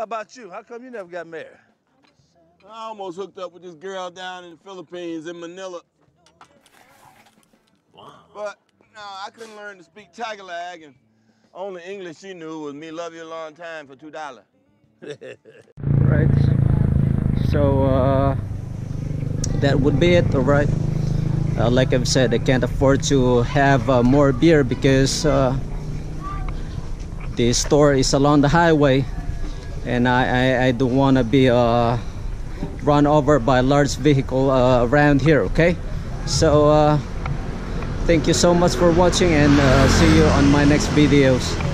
How about you? How come you never got married? I almost hooked up with this girl down in the Philippines, in Manila. Wow. But no, I couldn't learn to speak Tagalog, and only English she knew was me love you a long time for $2. Right. So that would be it, all right? Like I've said, I can't afford to have more beer because the store is along the highway, and I don't want to be run over by a large vehicle around here, okay? So thank you so much for watching, and see you on my next videos.